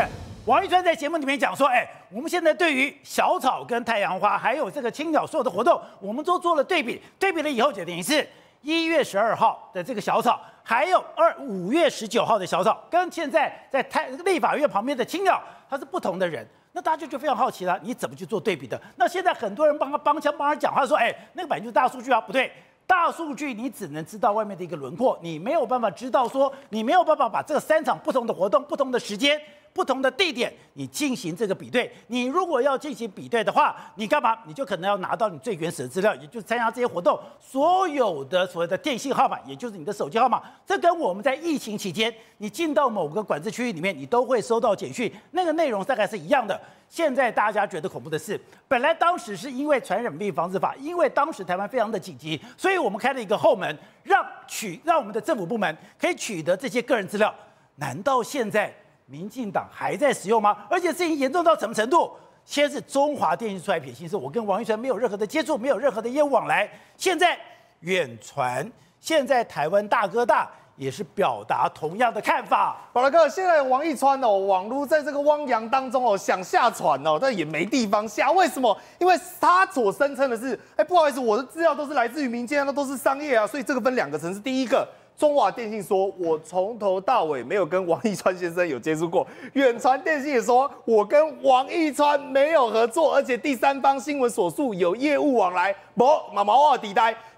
是王玉川在节目里面讲说，我们现在对于小草跟太阳花，还有这个青鸟所有的活动，我们都做了对比，对比了以后决定是1月12号的这个小草，还有5月19号的小草，跟现在在立法院旁边的青鸟，它是不同的人。 那大家就非常好奇了，你怎么去做对比的？那现在很多人帮他讲话说，那个版就是大数据啊，不对，大数据你只能知道外面的一个轮廓，你没有办法知道说，你没有办法把这3场不同的活动、不同的时间、不同的地点，你进行这个比对。你如果要进行比对的话，你干嘛？你就可能要拿到你最原始的资料，也就是参加这些活动所有的所谓的电信号码，也就是你的手机号码。这跟我们在疫情期间，你进到某个管制区域里面，你都会收到简讯，那个内容大概是一样的。 现在大家觉得恐怖的是，本来当时是因为传染病防治法，因为当时台湾非常的紧急，所以我们开了一个后门，让我们的政府部门可以取得这些个人资料。难道现在民进党还在使用吗？而且事情严重到什么程度？先是中华电信出来撇清，是我跟王玉川没有任何的接触，没有任何的业务往来。现在远传，现在台湾大哥大。 也是表达同样的看法，宝拉哥。现在王一川哦，网络在这个汪洋当中哦，想下船哦，但也没地方下。为什么？因为他所声称的是，不好意思，我的资料都是来自于民间，那都是商业啊，所以这个分两个层次。第一个，中华电信说我从头到尾没有跟王一川先生有接触过；远传电信也说我跟王一川没有合作，而且第三方新闻所述有业务往来。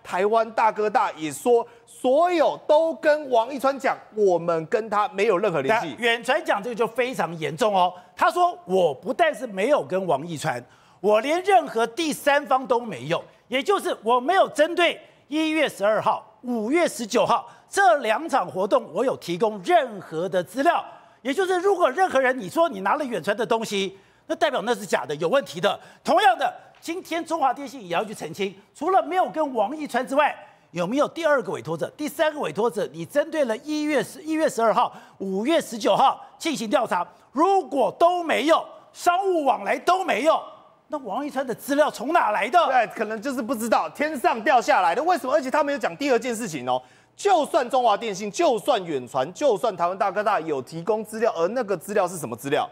台湾大哥大也说。 所有都跟王一川讲，我们跟他没有任何联系。远传讲这个就非常严重哦。他说，我不但是没有跟王一川，我连任何第三方都没有，也就是我没有针对1月12号、5月19号这2场活动，我有提供任何的资料。也就是如果任何人你说你拿了远传的东西，那代表那是假的，有问题的。同样的，今天中华电信也要去澄清，除了没有跟王一川之外。 有没有第2个委托者、第3个委托者？你针对了1月12号、5月19号进行调查，如果都没有，商务往来都没有，那王一川的资料从哪来的？对，可能就是不知道天上掉下来的。为什么？而且他没有讲第2件事情哦。就算中华电信、就算远传、就算台湾大哥大有提供资料，而那个资料是什么资料？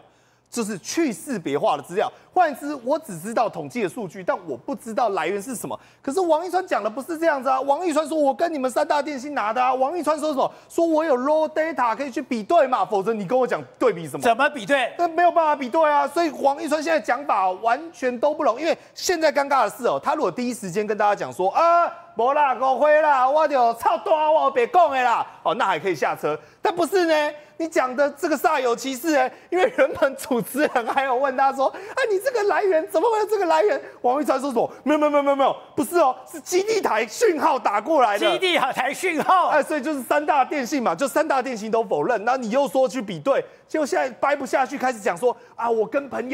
就是去识别化的资料，换言之，我只知道统计的数据，但我不知道来源是什么。可是王一川讲的不是这样子啊，王一川说我跟你们3大电信拿的啊，王一川说什么？说我有 raw data 可以去比对嘛，否则你跟我讲对比什么？怎么比对？那没有办法比对啊，所以王一川现在讲法完全都不拢，因为现在尴尬的是哦，他如果第一时间跟大家讲说啊。 没啦，误会啦，我就操大我别讲的啦，哦，那还可以下车。但不是呢，你讲的这个煞有其事哎，因为原本主持人还有问他说，啊，你这个来源怎么会有这个来源？王玉川说什么？没有，不是哦，是基地台讯号打过来的。基地台讯号，所以就是3大电信嘛，就3大电信都否认，然后你又说去比对，结果现在掰不下去，开始讲说啊，我跟朋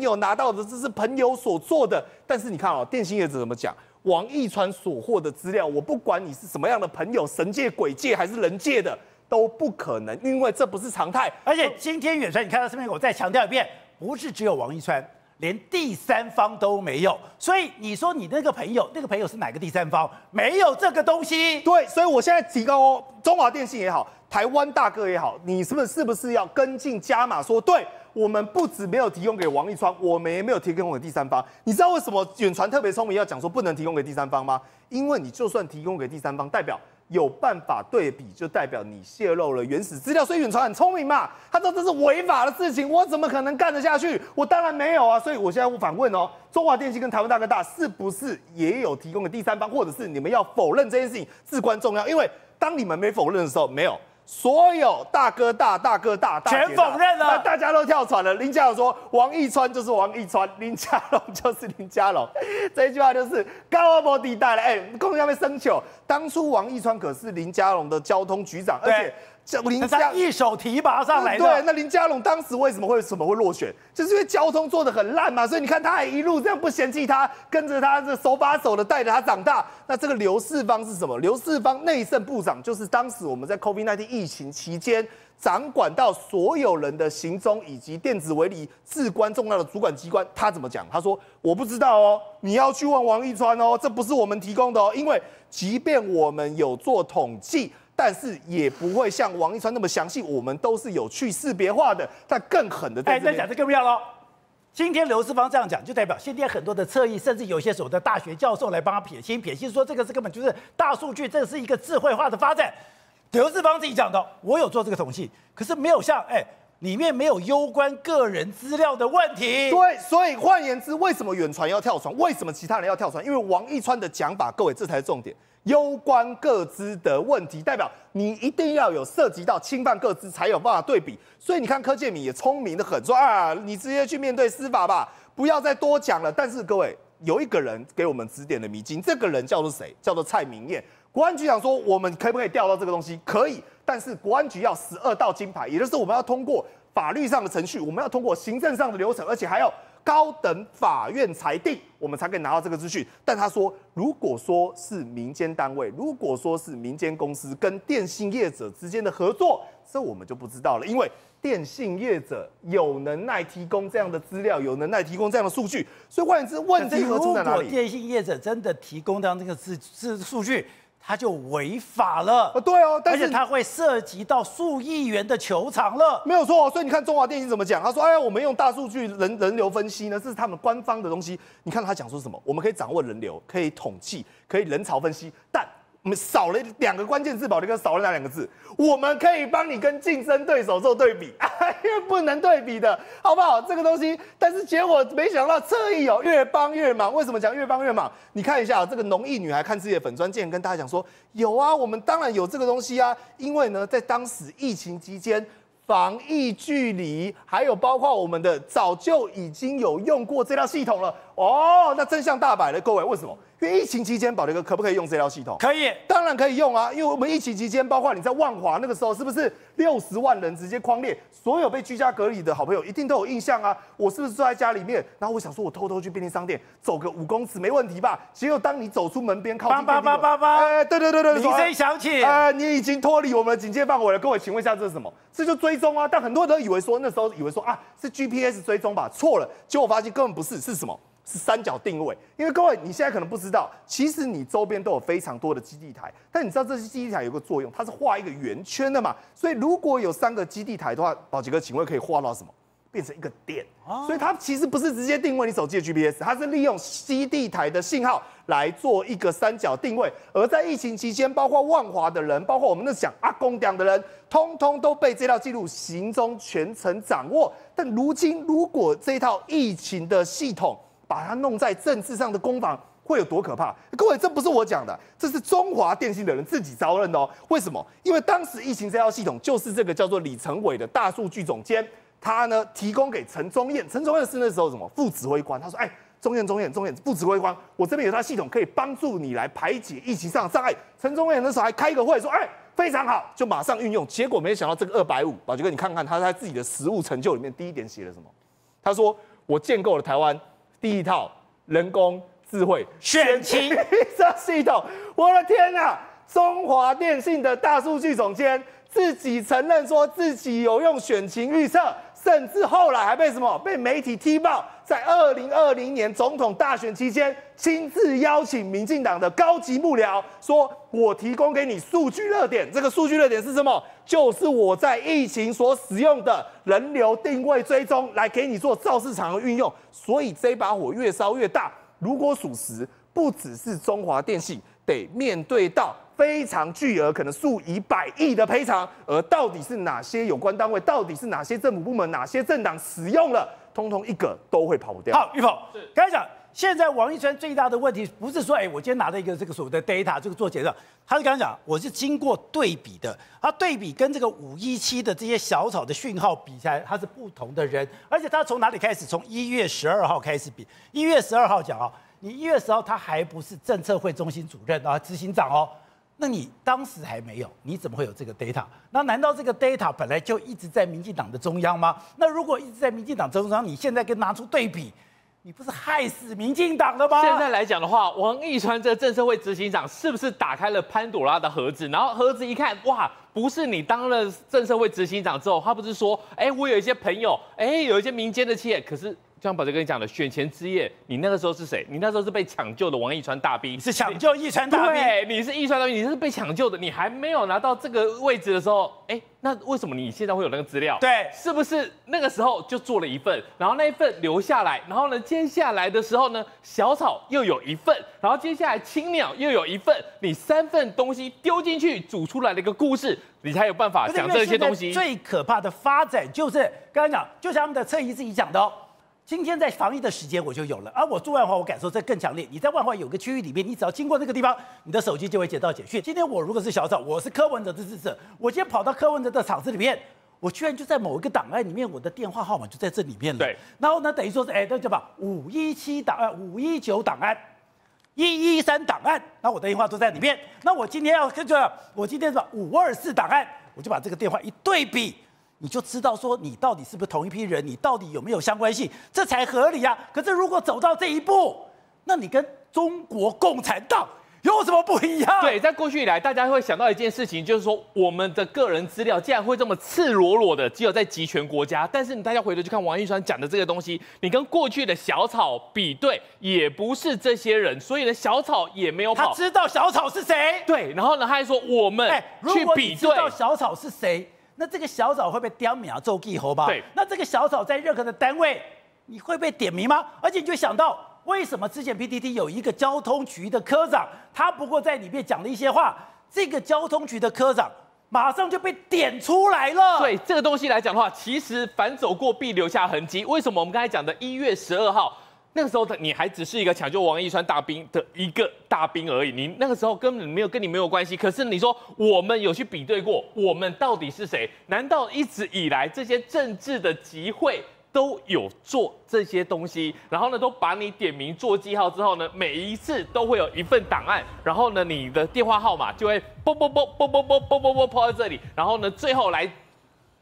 友拿到的，这是朋友所做的。但是你看哦，电信业者怎么讲？ 王一川所获的资料，我不管你是什么样的朋友，神界、鬼界还是人界的，都不可能，因为这不是常态。而且今天远传，你看到这边，我再强调一遍，不是只有王一川，连第三方都没有。所以你说你那个朋友，那个朋友是哪个第三方？没有这个东西。对，所以我现在提高哦，中华电信也好，台湾大哥也好，你是不是要跟进加码说对？ 我们不止没有提供给王一川，我们也没有提供给第三方。你知道为什么远传特别聪明要讲说不能提供给第三方吗？因为你就算提供给第三方，代表有办法对比，就代表你泄露了原始资料。所以远传很聪明嘛，他知道这是违法的事情，我怎么可能干得下去？我当然没有啊。所以我现在反问哦，中华电信跟台湾大哥大是不是也有提供给第三方，或者是你们要否认这件事情至关重要？因为当你们没否认的时候，没有。 所有大哥大全否认了，大家都跳船了。林佳龙说王一川就是王一川，林佳龙就是林佳龙，这一句话就是高傲摩地带了。共要被生球。当初王一川可是林佳龙的交通局长，而且。 林佳一手提拔上来的，对，那林佳龙当时为什么会落选？就是因为交通做得很烂嘛，所以你看他还一路这样不嫌弃他，跟着他这手把手的带着他长大。那这个刘世芳是什么？刘世芳内政部长就是当时我们在 COVID-19 疫情期间。 掌管到所有人的行踪以及电子围篱至关重要的主管机关，他怎么讲？他说：“我不知道哦，你要去问王一川哦，这不是我们提供的哦，因为即便我们有做统计，但是也不会像王一川那么详细，我们都是有去识别化的。但更狠的，哎，再讲这更不要喽。今天刘世芳这样讲，就代表现在很多的侧翼，甚至有些所谓的大学教授来帮他撇清，说这个是根本就是大数据，这是一个智慧化的发展。刘世芳自己讲的，我有做这个统计，可是没有像里面没有攸关个人资料的问题。对，所以换言之，为什么远传要跳船？为什么其他人要跳船？因为王一川的讲法，各位这才是重点。攸关个资的问题，代表你一定要有涉及到侵犯个资，才有办法对比。所以你看柯建铭也聪明的很，说啊，你直接去面对司法吧，不要再多讲了。但是各位，有一个人给我们指点的迷津，这个人叫做谁？叫做蔡明彥。国安局长说，我们可不可以调到这个东西？可以。但是国安局要12道金牌，也就是我们要通过法律上的程序，我们要通过行政上的流程，而且还要高等法院裁定，我们才可以拿到这个资讯。但他说，如果说是民间单位，如果说是民间公司跟电信业者之间的合作，这我们就不知道了，因为电信业者有能耐提供这样的资料，有能耐提供这样的数据。所以换言之，问题何出在哪里？如果电信业者真的提供到这个数据，他就违法了，对哦，但是而且他会涉及到数亿元的球场了，没有错、哦。所以你看中华电信怎么讲？他说：“哎呀，我们用大数据人流分析呢，这是他们官方的东西。你看他讲说什么？我们可以掌握人流，可以统计，可以人潮分析，但我们少了2个关键字，宝哥少了哪2个字？我们可以帮你跟竞争对手做对比，因为不能对比的，好不好？这个东西，但是结果没想到侧翼哦，越帮越忙。为什么讲越帮越忙？你看一下这个农艺女孩看自己的粉专，竟然跟大家讲说，有啊，我们当然有这个东西啊，因为呢，在当时疫情期间，防疫距离，还有包括我们的早就已经有用过这套系统了。哦，那真相大白了，各位，为什么？因为疫情期间，宝雷哥可不可以用这套系统？可以，当然可以用啊！因为我们疫情期间，包括你在万华那个时候，是不是60万人直接匡列？所有被居家隔离的好朋友一定都有印象啊！我是不是坐在家里面？然后我想说，我偷偷去便利商店走个5公尺没问题吧？结果当你走出门边靠近便利商店，对，铃声响起，你已经脱离我们的警戒范围了。各位，请问一下，这是什么？这就追踪啊！但很多人都以为说，那时候以为说啊，是 GPS 追踪吧？错了，结果我发现根本不是，是什么？是3角定位，因为各位你现在可能不知道，其实你周边都有非常多的基地台，但你知道这些基地台有个作用，它是画一个圆圈的嘛，所以如果有3个基地台的话，宝杰哥请问可以画到什么？变成一个点，所以它其实不是直接定位你手机的 GPS， 它是利用基地台的信号来做一个3角定位。而在疫情期间，包括万华的人，包括我们那讲阿公党的人，通通都被这套记录行踪全程掌握。但如今如果这套疫情的系统，把它弄在政治上的攻防会有多可怕？各位，这不是我讲的，这是中华电信的人自己招认的哦。为什么？因为当时疫情这套系统就是这个叫做李承伟的大数据总监，他呢提供给陈宗彦，陈宗彦是那时候什么副指挥官，他说：“哎，宗彦副指挥官，我这边有套系统可以帮助你来排解疫情上的障碍。”陈宗彦那时候还开个会说：“哎，非常好，就马上运用。”结果没想到这个250，宝杰哥你看看他在自己的实务成就里面第一点写了什么？他说：“我建构了台湾。”第一套人工智慧选情这系统，我的天啊！中华电信的大数据总监自己承认说自己有用选情预测，甚至后来还被什么被媒体踢爆，在2020年总统大选期间，亲自邀请民进党的高级幕僚，说我提供给你数据热点，这个数据热点是什么？就是我在疫情所使用的人流定位追踪，来给你做造市场的运用。所以这把火越烧越大，如果属实，不只是中华电信得面对到非常巨额，可能数以100亿的赔偿，而到底是哪些有关单位，到底是哪些政府部门，哪些政党使用了，通通一个都会跑不掉。好，玉凤，刚才讲，现在王一川最大的问题不是说，我今天拿了一个这个所谓的 data 这个做结账，他是刚才讲，我是经过对比的，他对比跟这个517的这些小草的讯号比起来，他是不同的人，而且他从哪里开始？从1月12号开始比，1月12号讲啊，你1月10号他还不是政策会中心主任啊，执行长哦。那你当时还没有，你怎么会有这个 data？ 那难道这个 data 本来就一直在民进党的中央吗？那如果一直在民进党中央，你现在跟拿出对比，你不是害死民进党了吗？现在来讲的话，王一川这政策会执行长是不是打开了潘朵拉的盒子？然后盒子一看，哇！不是你当了政策会执行长之后，他不是说，我有一些朋友，有一些民间的企业，可是像宝杰跟你讲的，选前之夜，你那个时候是谁？你那时候是被抢救的王义川大兵，是抢救义川大兵，对，你是义川大兵，你是被抢救的，你还没有拿到这个位置的时候，哎，那为什么你现在会有那个资料？对，是不是那个时候就做了一份，然后那一份留下来，然后呢，接下来的时候呢，小草又有一份，然后接下来青鸟又有一份，你3份东西丢进去，组出来的一个故事。 你才有办法讲这些东西。最可怕的发展就是刚才讲，就像他们的侧翼自己讲的哦。今天在防疫的时间我就有了，而我住万华，我感受这更强烈。你在万华有个区域里面，你只要经过那个地方，你的手机就会接到简讯。今天我如果是小草，我是柯文哲的支持者，我今天跑到柯文哲的场子里面，我居然就在某一个档案里面，我的电话号码就在这里面了。对。然后呢，等于说是哎，那叫吧517档案、519档案。 113档案，那我的电话都在里面。那我今天要跟着，我今天是吧524档案，我就把这个电话一对比，你就知道说你到底是不是同一批人，你到底有没有相关性，这才合理啊。可是如果走到这一步，那你跟中国共产党有什么不一样？对，在过去以来，大家会想到一件事情，就是说我们的个人资料竟然会这么赤裸裸的，只有在集权国家。但是你大家回头去看王义川讲的这个东西，你跟过去的小草比对，也不是这些人，所以呢，小草也没有跑。他知道小草是谁？对，然后呢，他还说我们去比对，知道小草是谁，那这个小草会被刁民啊揍地猴吧？对，那这个小草在任何的单位，你会被点名吗？而且你就想到。 为什么之前 PTT 有一个交通局的科长，他不过在里面讲了一些话，这个交通局的科长马上就被点出来了。对这个东西来讲的话，其实凡走过必留下痕迹。为什么我们刚才讲的1月12号？ 那个时候的你还只是一个抢救王义川大兵的一个大兵而已，你那个时候根本没有跟你没有关系。可是你说我们有去比对过，我们到底是谁？难道一直以来这些政治的集会？ 都有做这些东西，然后呢，都把你点名做记号之后呢，每一次都会有一份档案，然后呢，你的电话号码就会啵啵啵啵啵啵啵啵啵抛在这里，然后呢，最后来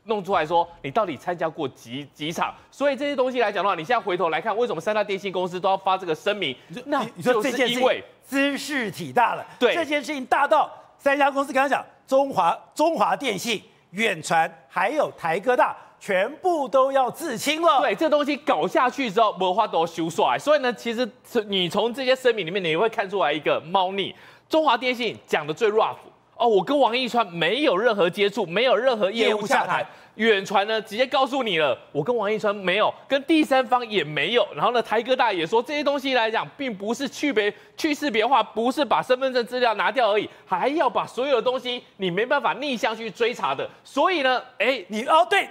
弄出来说你到底参加过几场。所以这些东西来讲的话，你现在回头来看，为什么三大电信公司都要发这个声明？那你说这件事情知识体大了，对这件事情大到三家公司刚刚讲中华电信、远传还有台哥大。 全部都要自清了。对，这东西搞下去之后，文化都修衰。所以呢，其实你从这些声明里面，你会看出来一个猫腻。中华电信讲的最 rough 哦，我跟王义川没有任何接触，没有任何业务洽谈。远传呢，直接告诉你了，我跟王义川没有，跟第三方也没有。然后呢，台哥大也说这些东西来讲，并不是去识别化，不是把身份证资料拿掉而已，还要把所有的东西你没办法逆向去追查的。所以呢，哎，你哦对。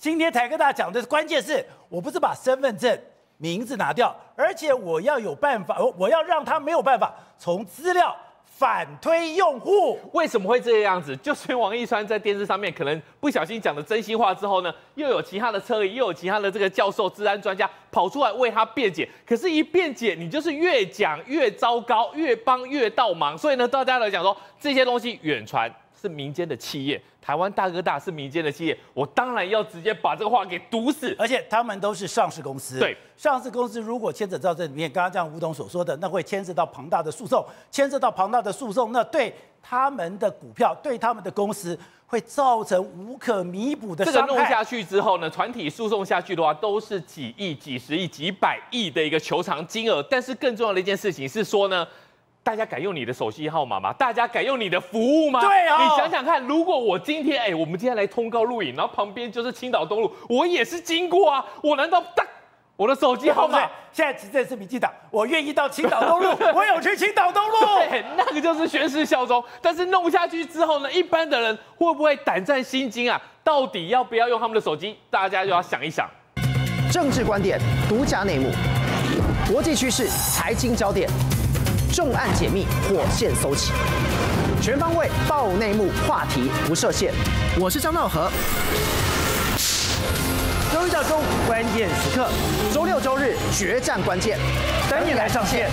今天台科大讲的关键是，我不是把身份证名字拿掉，而且我要有办法，我要让他没有办法从资料反推用户。为什么会这样子？就是王义川在电视上面可能不小心讲了真心话之后呢，又有其他的侧翼，又有其他的这个教授、治安专家跑出来为他辩解。可是，一辩解，你就是越讲越糟糕，越帮越倒忙。所以呢，大家来讲说这些东西远传。 是民间的企业，台湾大哥大是民间的企业，我当然要直接把这个话给堵死。而且他们都是上市公司，对，上市公司如果牵扯到这里面，刚刚像吴董所说的，那会牵扯到庞大的诉讼，牵扯到庞大的诉讼，那对他们的股票，对他们的公司。 会造成无可弥补的伤害。这个弄下去之后呢，团体诉讼下去的话，都是几亿、几十亿、几百亿的一个求偿金额。但是更重要的一件事情是说呢。 大家敢用你的手机号码吗？大家敢用你的服务吗？对啊、哦，你想想看，如果我今天，我们今天来通告录影，然后旁边就是青岛东路，我也是经过啊，我难道我的手机号码？现在执政是民进党，我愿意到青岛东路，我有去青岛东路，对，那个就是宣誓效忠。但是弄下去之后呢，一般的人会不会胆战心惊啊？到底要不要用他们的手机？大家就要想一想。政治观点、独家内幕、国际趋势、财经焦点。 重案解密，火线搜集，全方位爆内幕，话题不设限。我是张道和。周一到周五关键时刻，周六周日决战关键，等你来上线。